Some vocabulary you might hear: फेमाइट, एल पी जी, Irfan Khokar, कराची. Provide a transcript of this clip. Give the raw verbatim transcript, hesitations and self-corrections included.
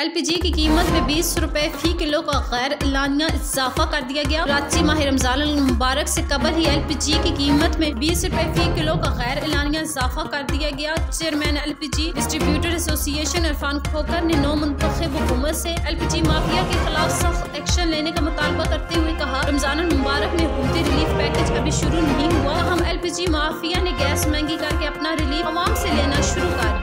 एल पी जी की कीमत में बीस रुपए फी किलो का गैर एलानिया इजाफा कर दिया गया। कराची माह रमजान मुबारक से कबल ही एल पी जी की कीमत में बीस रुपए फी किलो का गैर एलानिया इजाफा कर दिया गया। Chairman एल पी जी distributor association Irfan खोकर ने नौ मुंतखब हुकूमत से एल पी जी माफिया के खिलाफ सख्त एक्शन लेने का मुतालबा करते हुए कहा, रमजान मुबारक में हुकूमती रिलीफ पैकेज अभी शुरू नहीं हुआ। हम एल पी जी माफिया ने गैस महंगी करके अपना रिलीफ आवाम से लेना शुरू कर